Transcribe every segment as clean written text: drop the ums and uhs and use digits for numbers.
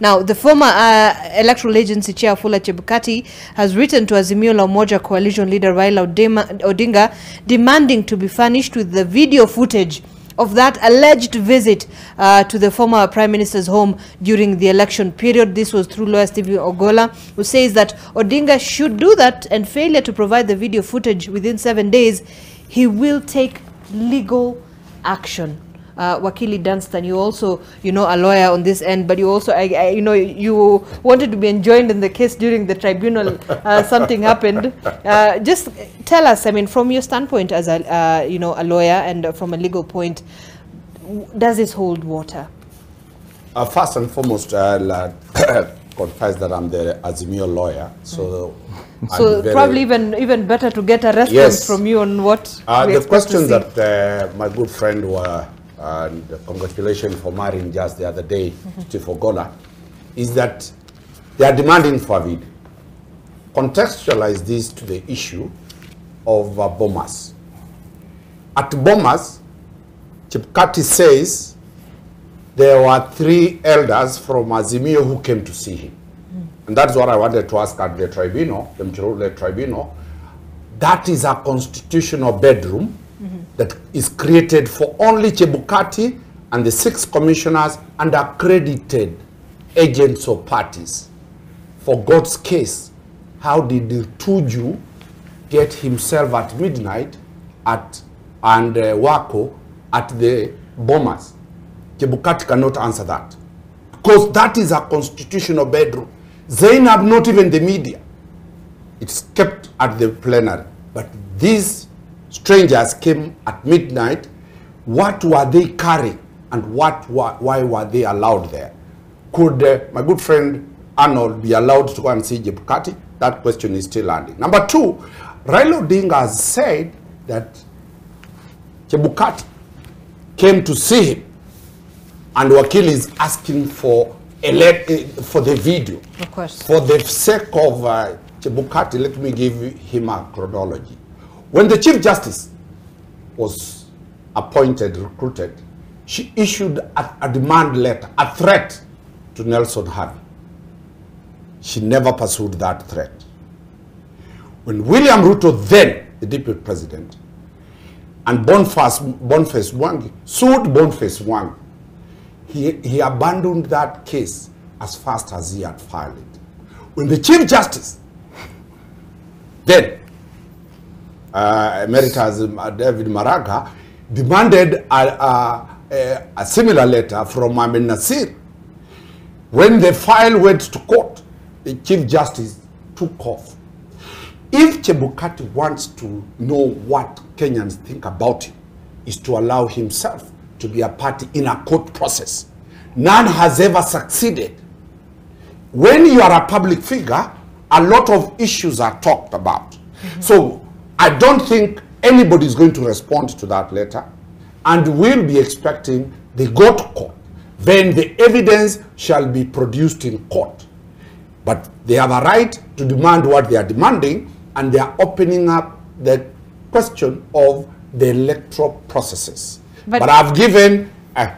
Now, the former electoral agency chair Fula Chebukati has written to Azimio la Umoja coalition leader Raila Odinga demanding to be furnished with the video footage of that alleged visit to the former Prime Minister's home during the election period. This was through lawyer Stevie Ogola, who says that Odinga should do that, and failure to provide the video footage within 7 days, he will take legal action. Wakili Danstan, you also, you know, a lawyer on this end, but you also, you know, you wanted to be enjoined in the case during the tribunal. Something happened. Just tell us, I mean, from your standpoint as a, you know, a lawyer and from a legal point, does this hold water? First and foremost, I'll confess that I'm the Azimio lawyer, so... So probably even better to get a response from you on what the questions that my good friend were... and congratulations for marrying just the other day to Fogola, is that they are demanding for it. Contextualize this to the issue of Bomas. At Bomas, Chebukati says there were 3 elders from Azimio who came to see him. And that's what I wanted to ask at the tribunal, the Mchurule tribunal. That is a constitutional bedroom that is created for only Chebukati and the 6 commissioners and accredited agents or parties. For God's case, how did Tuju get himself at midnight at and Wako at the Bomas? Chebukati cannot answer that, because that is a constitutional bedroom. Zainab, not even the media. It's kept at the plenary. But these strangers came at midnight. What were they carrying, and why were they allowed there? Could my good friend Arnold be allowed to go and see Chebukati? That question is still landing. Number 2, Raila Odinga has said that Chebukati came to see him, and Wakili is asking for the video. Of course. For the sake of Chebukati, let me give him a chronology. When the Chief Justice was appointed, recruited, she issued a demand letter, a threat to Nelson Harry. She never pursued that threat. When William Ruto, then the Deputy President, and Boniface Mwangi sued Boniface Mwangi, he abandoned that case as fast as he had filed it. When the Chief Justice, then Emeritus David Maraga, demanded a similar letter from Amin Nasir. When the file went to court, the Chief Justice took off. If Chebukati wants to know what Kenyans think about him, is to allow himself to be a party in a court process. None has ever succeeded. When you are a public figure, a lot of issues are talked about. So I don't think anybody is going to respond to that letter, and we'll be expecting the go to court. Then the evidence shall be produced in court. But they have a right to demand what they are demanding, and they are opening up the question of the electoral processes. But I've given a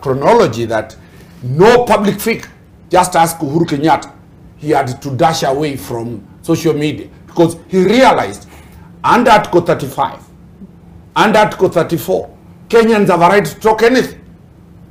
chronology that no public figure, just ask Uhuru Kenyatta, he had to dash away from social media, because he realized under Article 35, under Article 34, Kenyans have a right to talk anything.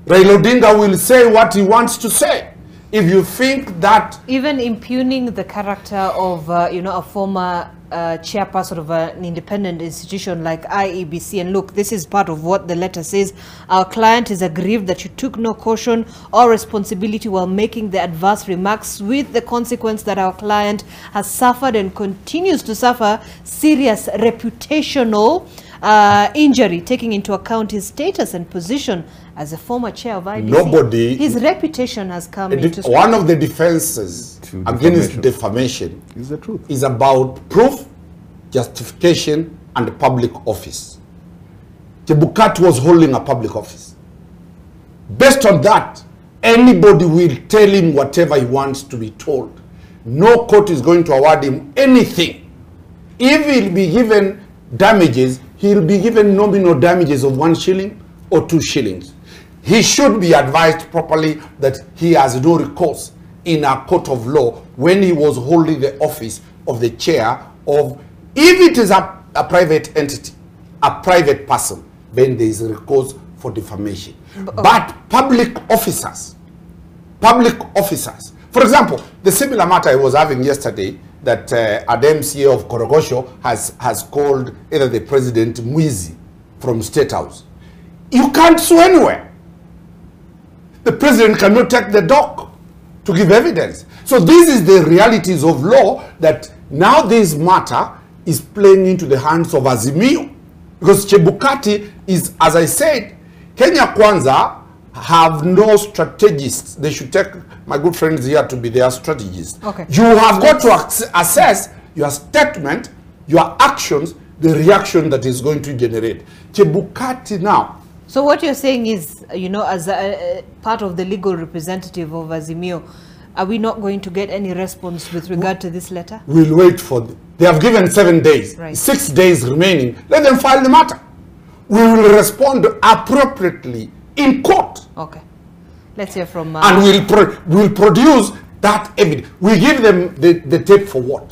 Raila Odinga will say what he wants to say. If you think that... Even impugning the character of, you know, a former chairperson of an independent institution like IEBC. And look, this is part of what the letter says. Our client is aggrieved that you took no caution or responsibility while making the adverse remarks, with the consequence that our client has suffered and continues to suffer serious reputational injury, taking into account his status and position as a former chair of IEBC. Nobody... His reputation has come into... One of the defenses against defamation is the truth. Is about proof, justification, and public office. Chebukati was holding a public office. Based on that, anybody will tell him whatever he wants to be told. No court is going to award him anything. If he'll be given damages, he'll be given nominal damages of 1 shilling or 2 shillings. he should be advised properly that he has no recourse in a court of law when he was holding the office of the chair of, if it is a private entity, a private person, then there is a recourse for defamation. But public officers, for example, the similar matter I was having yesterday, that an MCA of Korogosho has called either the president Mwizi from State House. You can't sue anywhere. The president cannot take the dock to give evidence. So this is the realities of law, that now this matter is playing into the hands of Azimio. Because Chebukati is, as I said, Kenya Kwanza have no strategists. They should take my good friends here to be their strategists. Okay. You have got to assess your statement, your actions, the reaction that is going to generate. Chebukati now. So what you're saying is, you know, as a part of the legal representative of Azimio, are we not going to get any response with regard to this letter? We'll wait for them. They have given 7 days. Right. 6 days remaining. Let them file the matter. We will respond appropriately in court. Okay. Let's hear from... and we'll produce that evidence. We give them the tape for what?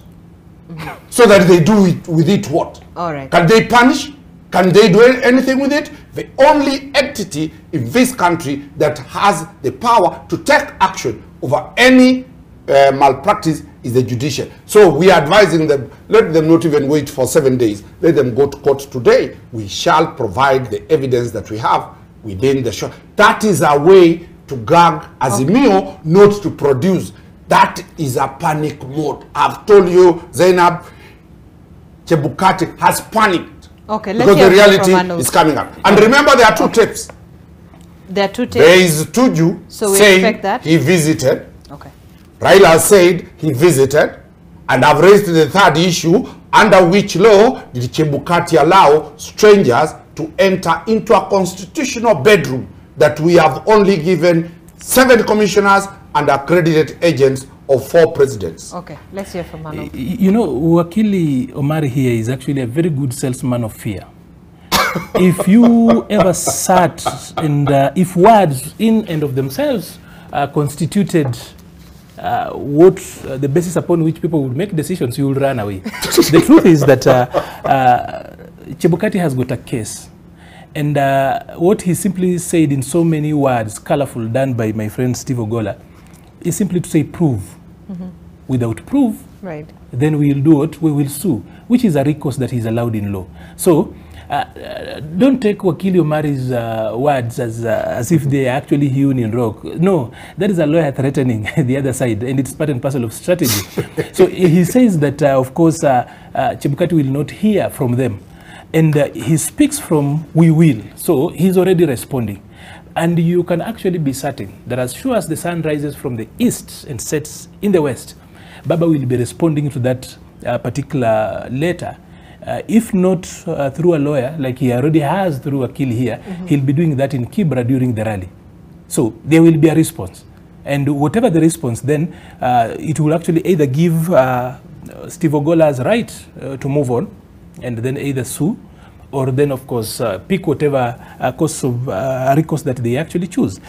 Mm-hmm. So that they do it with it what? All right. Can they punish? Can they do anything with it? The only entity in this country that has the power to take action over any malpractice is the judiciary. So we are advising them, let them not even wait for 7 days. Let them go to court today. We shall provide the evidence that we have within the short. That is a way to gag Azimio, okay, not to produce. That is a panic mode. I've told you, Zainab, Chebukati has panicked. Okay, let's because the reality is coming up. And remember, there are two tapes. There are two tapes. There is Tuju saying that he visited. Okay. Raila said he visited. And I've raised the third issue, under which law did Chebukati allow strangers to enter into a constitutional bedroom that we have only given 7 commissioners and accredited agents of 4 presidents. Okay, let's hear from Mano. You know, Wakili Omari here is actually a very good salesman of fear. If you ever sat and if words in and of themselves constituted what the basis upon which people would make decisions, you will run away. The truth is that Chebukati has got a case. And what he simply said in so many words, colorful, done by my friend Stevie Ogola, is simply to say prove. Mm-hmm. Without proof, right, then we will do what? We will sue, which is a recourse that is allowed in law. So don't take Wakili Omari's words as if they are actually hewn in rock. No, that is a lawyer threatening the other side, and it's part and parcel of strategy. So he says that, of course, Chebukati will not hear from them. And he speaks from we will. So he's already responding. And you can actually be certain that as sure as the sun rises from the east and sets in the west, Baba will be responding to that particular letter. If not through a lawyer, like he already has through Wakili here, mm-hmm, he'll be doing that in Kibra during the rally. So there will be a response. And whatever the response, then it will actually either give Steve Ogola's right to move on, and then either sue, or then, of course, pick whatever recourse that they actually choose.